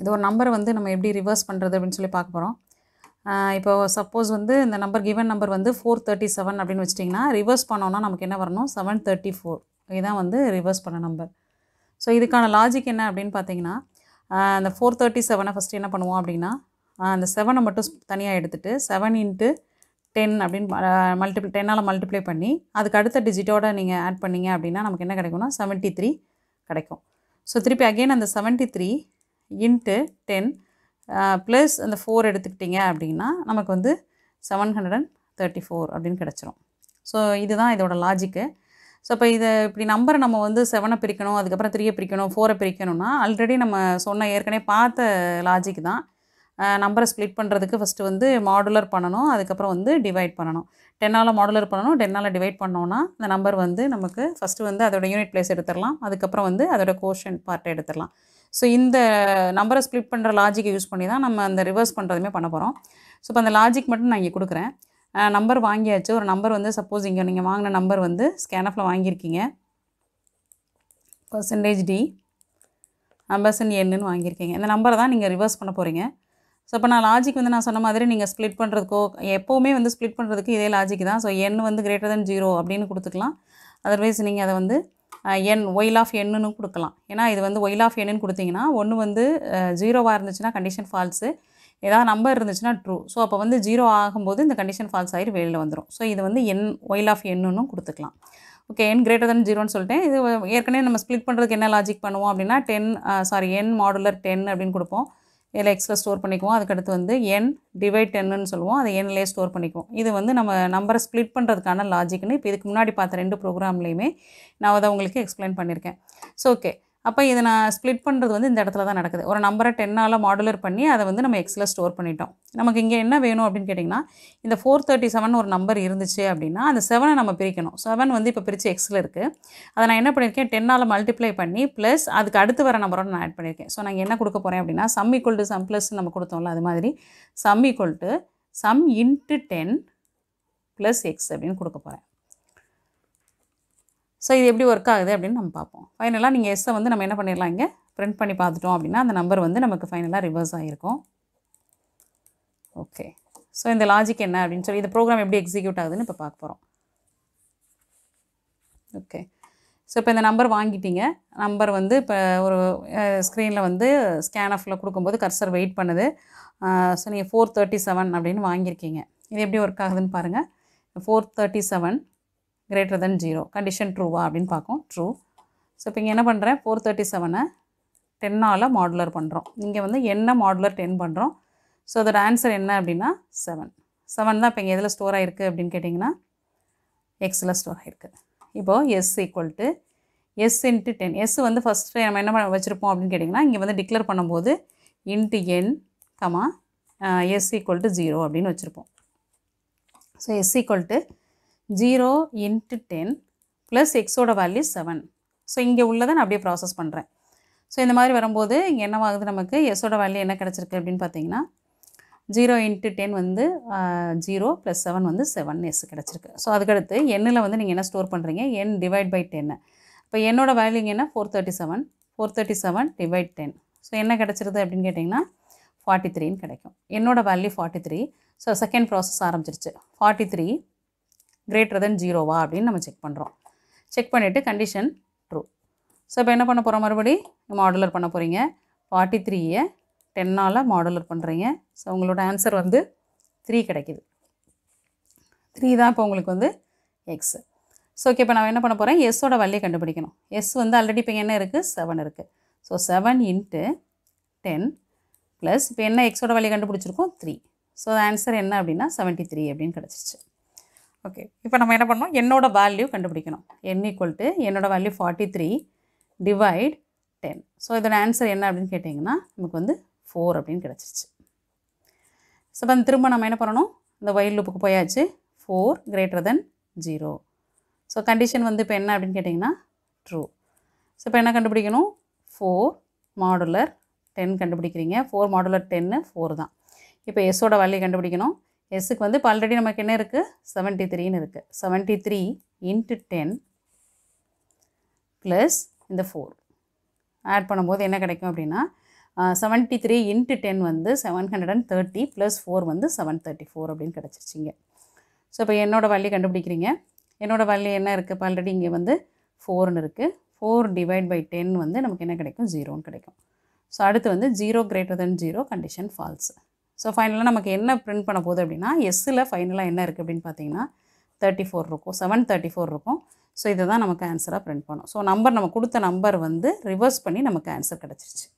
இது ஒரு நம்பர் வந்து நம்ம எப்படி ரிவர்ஸ் பண்ணுறது அப்படின்னு சொல்லி பார்க்க போகிறோம். இப்போ சப்போஸ் வந்து இந்த நம்பர் கிவன் நம்பர் வந்து 437 அப்படின்னு வச்சிட்டிங்கன்னா ரிவர்ஸ் பண்ணோன்னா நமக்கு என்ன வரணும் 734. இதுதான் வந்து ரிவர்ஸ் பண்ண நம்பர். ஸோ இதுக்கான லாஜிக் என்ன அப்படின்னு பார்த்தீங்கன்னா இந்த 437 ஃபஸ்ட்டு என்ன பண்ணுவோம் அப்படின்னா அந்த 7 மட்டும் தனியாக எடுத்துகிட்டு 7 into 10 அப்படின்னு மல்டிப்ளை பண்ணி அதுக்கு அடுத்த டிஜிட்டோட நீங்கள் ஆட் பண்ணிங்க அப்படின்னா நமக்கு என்ன கிடைக்கும்னா 73 கிடைக்கும். ஸோ திருப்பி அகெயின் அந்த 73 into 10 ப்ளஸ் அந்த 4 எடுத்துக்கிட்டிங்க அப்படின்னா நமக்கு வந்து 734 அப்படின்னு கிடச்சிரும். ஸோ இதுதான் இதோட லாஜிக்கு. ஸோ இப்போ இதை இப்படி நம்பரை நம்ம வந்து 7 பிரிக்கணும், அதுக்கப்புறம் 3 பிரிக்கணும், 4 பிரிக்கணும்னா ஆல்ரெடி நம்ம சொன்ன ஏற்கனவே பார்த்த லாஜிக் தான். நம்பரை ஸ்ப்ளிட் பண்ணுறதுக்கு ஃபஸ்ட்டு வந்து மாடுலர் பண்ணணும், அதுக்கப்புறம் வந்து டிவைட் பண்ணணும். 10ஆல் மாடுலர் பண்ணணும், 10ஆல் டிவைட் பண்ணோன்னா இந்த நம்பர் வந்து நமக்கு ஃபஸ்ட்டு வந்து அதோட யூனிட் பிளேஸ் எடுத்துடலாம், அதுக்கப்புறம் வந்து அதோட கோஷன்ட் பார்ட்டை எடுத்துடலாம். ஸோ இந்த நம்பரை ஸ்ப்ளிட் பண்ணுற லாஜிக்கை யூஸ் பண்ணி தான் நம்ம அந்த ரிவர்ஸ் பண்ணுறதுமே பண்ண போகிறோம். ஸோ இப்போ அந்த லாஜிக் மட்டும் நான் இங்கே கொடுக்குறேன். நம்பர் வாங்கியாச்சு. ஒரு நம்பர் வந்து சப்போஸ் இங்கே நீங்கள் வாங்கின நம்பர் வந்து ஸ்கேனஃபில் வாங்கியிருக்கீங்க %D% Nன்னு வாங்கியிருக்கீங்க. இந்த நம்பரை தான் நீங்கள் ரிவர்ஸ் பண்ண போகிறீங்க. ஸோ இப்போ நான் லாஜிக் வந்து நான் சொன்ன மாதிரி நீங்கள் ஸ்ப்ளிட் பண்ணுறதுக்கோ எப்போவுமே வந்து ஸ்ப்ளிட் பண்ணுறதுக்கு இதே லாஜிக் தான். ஸோ என் வந்து >0 அப்படின்னு கொடுத்துக்கலாம். அதர்வைஸ் நீங்கள் அதை வந்து N(Y)(N)ன்னு கொடுக்கலாம். ஏன்னா இது வந்து Y(N)ன்னு கொடுத்தீங்கன்னா ஒன்று வந்து 0ஆக இருந்துச்சுன்னா கண்டிஷன் ஃபால்ஸு, ஏதாவது நம்பர் இருந்துச்சுன்னா ட்ரூ. ஸோ அப்போ வந்து 0 ஆகும்போது இந்த கண்டிஷன் ஃபால்ஸ் ஆகிட்டு வெளியில் வந்துடும். ஸோ இது வந்து N(Y)(N)ன்னு கொடுத்துக்கலாம். ஓகே, N>0ன்னு சொல்லிட்டேன். இது ஏற்கனவே நம்ம ஸ்ப்ளிட் பண்ணுறதுக்கு என்ன லாஜிக் பண்ணுவோம் அப்படின்னா N (10) அப்படின்னு கொடுப்போம். இதில் எக்ஸில் ஸ்டோர் பண்ணிக்குவோம். அதுக்கடுத்து வந்து N(10)ன்னு சொல்லுவோம், அதை Nலேயே ஸ்டோர் பண்ணிக்குவோம். இது வந்து நம்ம நம்பரை ஸ்ப்ளிட் பண்ணுறதுக்கான லாஜிக்னு இப்போ இதுக்கு முன்னாடி பார்த்த 2 ப்ரோக்ராம்லேயுமே நான் அதை உங்களுக்கு எக்ஸ்பிளைன் பண்ணியிருக்கேன். ஸோ ஓகே, அப்போ இதை நான் ஸ்ப்ளிட் பண்ணுறது வந்து இந்த இடத்துல தான் நடக்குது. ஒரு நம்பரை 10ஆல் மாடுலர் பண்ணி அதை வந்து நம்ம எக்ஸில் ஸ்டோர் பண்ணிட்டோம். நமக்கு இங்கே என்ன வேணும் அப்படின்னு கேட்டிங்கன்னா இந்த 437 ஒரு நம்பர் இருந்துச்சு அப்படின்னா அந்த 7 நம்ம பிரிக்கணும். 7 வந்து இப்போ பிரித்து எக்ஸில் இருக்குது. அதை நான் என்ன பண்ணியிருக்கேன் 10ஆல் மல்டிப்ளை பண்ணி ப்ளஸ் அதுக்கு அடுத்து வர நம்பரோட நான் ஆட் பண்ணியிருக்கேன். ஸோ நாங்கள் என்ன கொடுக்க போகிறேன் அப்படின்னா ＳUM = SUM+ நம்ம கொடுத்தோம்ல அது மாதிரி SUM = SUM into 10 + X அப்படின்னு கொடுக்க போகிறேன். ஸோ இது எப்படி ஒர்க் ஆகுது அப்படின்னு நம்ம பார்ப்போம். ஃபைனலாக நீங்கள் எஸ்ஸை வந்து நம்ம என்ன பண்ணிடலாம், இங்கே பிரிண்ட் பண்ணி பார்த்துட்டோம் அப்படின்னா அந்த நம்பர் வந்து நமக்கு ஃபைனலாக ரிவர்ஸ் ஆகிருக்கும். ஓகே, ஸோ இந்த லாஜிக் என்ன அப்படின்னு சொல்லி இந்த ப்ரோக்ராம் எப்படி எக்ஸிக்யூட் ஆகுதுன்னு இப்போ பார்க்க போகிறோம். ஓகே, ஸோ இப்போ இந்த நம்பர் வாங்கிட்டீங்க. நம்பர் வந்து இப்போ ஒரு ஸ்க்ரீனில் வந்து ஸ்கேனஃபில் கொடுக்கும்போது கர்சர் வெயிட் பண்ணுது. ஸோ நீங்கள் 437 அப்படின்னு வாங்கியிருக்கீங்க. இது எப்படி ஒர்க் ஆகுதுன்னு பாருங்கள். 437 >0 கண்டிஷன் ட்ரூவா அப்படின்னு பார்க்கும். ட்ரூ. ஸோ இப்போ இங்கே என்ன பண்ணுறேன் 437-ஐ 10ஆல் மாடுலர் பண்ணுறோம். இங்கே வந்து N(10) பண்ணுறோம். ஸோ அதோட ஆன்சர் என்ன அப்படின்னா 7 தான் இப்போ இங்கே எதில் ஸ்டோர் ஆகிருக்கு அப்படின்னு கேட்டிங்கன்னா எக்ஸில் ஸ்டோர் ஆகிருக்கு. இப்போது S = S×10. S வந்து ஃபஸ்ட்டு நம்ம என்ன வச்சுருப்போம் அப்படின்னு கேட்டிங்கன்னா இங்கே வந்து டிக்ளேர் பண்ணும்போது N(S = 0 அப்படின்னு வச்சுருப்போம். ஸோ S = 0×10 + Xோட வேல்யூ 7. ஸோ இங்கே உள்ளதை நான் அப்படியே ப்ராசஸ் பண்ணுறேன். ஸோ இந்த மாதிரி வரும்போது இங்கே என்னவாகுது நமக்கு எஸ்ஸோட வேல்யூ என்ன கிடச்சிருக்கு அப்படின்னு பார்த்தீங்கன்னா 0×10 வந்து 0 + 7 வந்து 7S கிடச்சிருக்கு. ஸோ அதுக்கடுத்து Nனில் வந்து நீங்கள் என்ன ஸ்டோர் பண்ணுறீங்க N/10. இப்போ என்னோட வேல்யூ இங்கே என்ன 437 / 10. ஸோ என்ன கிடச்சிருது அப்படின்னு கேட்டிங்கன்னா 43ன்னு கிடைக்கும். என்னோட வேல்யூ 43. ஸோ செகண்ட் ப்ராசஸ் ஆரம்பிச்சிருச்சு. 43 >0 அப்படின்னு நம்ம செக் பண்ணுறோம். செக் பண்ணிவிட்டு கண்டிஷன் ட்ரூ. ஸோ இப்போ என்ன பண்ண போகிறோம், மறுபடி மாடுலர் பண்ண போகிறீங்க. 43-ஐ 10ஆல் மாடுலர் பண்ணுறீங்க. ஸோ உங்களோட ஆன்சர் வந்து 3 கிடைக்கிது. 3 தான் இப்போ உங்களுக்கு வந்து எக்ஸு. ஸோ ஓகே, இப்போ நான் என்ன பண்ண போகிறேன் எஸ்ஸோட வேல்யூ கண்டுபிடிக்கணும். எஸ் வந்து ஆல்ரெடி இப்போ என்ன இருக்குது 7 இருக்குது. ஸோ 7×10 ப்ளஸ் இப்போ என்ன எக்ஸோட வேல்யூ கண்டுபிடிச்சிருக்கோம் 3. ஸோ ஆன்சர் என்ன அப்படின்னா 73 அப்படின்னு கிடச்சிருச்சு. ஓகே, இப்போ நம்ம என்ன பண்ணோம் என்னோட வேல்யூ கண்டுபிடிக்கணும். N = value 43 ÷ 10. ஸோ இதோட ஆன்சர் என்ன அப்படின்னு கேட்டிங்கன்னா நமக்கு வந்து 4 அப்படின்னு கிடச்சிருச்சு. ஸோ இப்போ திரும்ப நம்ம என்ன பண்ணணும், இந்த வைல் லூப்புக்கு போயாச்சு. 4 >0. ஸோ கண்டிஷன் வந்து இப்போ என்ன அப்படின்னு கேட்டிங்கன்னா ட்ரூ. ஸோ இப்போ என்ன கண்டுபிடிக்கணும் 4 மாடுலர் 10 கண்டுபிடிக்கிறீங்க. 4 மாடுலர் 10 4 தான். இப்போ எஸ்ஸோட வேல்யூ கண்டுபிடிக்கணும். எஸ்ஸுக்கு வந்து இப்போ ஆல்ரெடி நமக்கு என்ன இருக்குது 73ன்னு இருக்குது. 73 × 10 + இந்த 4 ஆட் பண்ணும்போது என்ன கிடைக்கும் அப்படின்னா 73 into 10 வந்து 730 plus 4 வந்து 734 அப்படினு கிடைச்சிருச்சிங்க. சோ இப்போ என்னோட வேல்யூ கண்டுபிடிக்கிறீங்க. என்னோட வேல்யூ என்ன இருக்கு? ஆல்ரெடி இங்க வந்து 4 னு இருக்கு. 4 டிவைட் பை 10 வந்து நமக்கு என்ன கிடைக்கும்? 0 னு கிடைக்கும். சோ அடுத்து வந்து 0 greater than 0 condition false. So ஃபைனலா நமக்கு என்ன பிரிண்ட் பண்ண போகுது அப்படினா s ல ஃபைனலா என்ன இருக்கு அப்படினு பாத்தீங்கன்னா 34 இருக்கும். 734 இருக்கும். சோ இத தான் நமக்கு ஆன்சரா பிரிண்ட் பண்ணோம். சோ நம்பர் நம்ம கொடுத்த நம்பர் வந்து ரிவர்ஸ் பண்ணி நமக்கு ஆன்சர் கிடைச்சிருச்சு.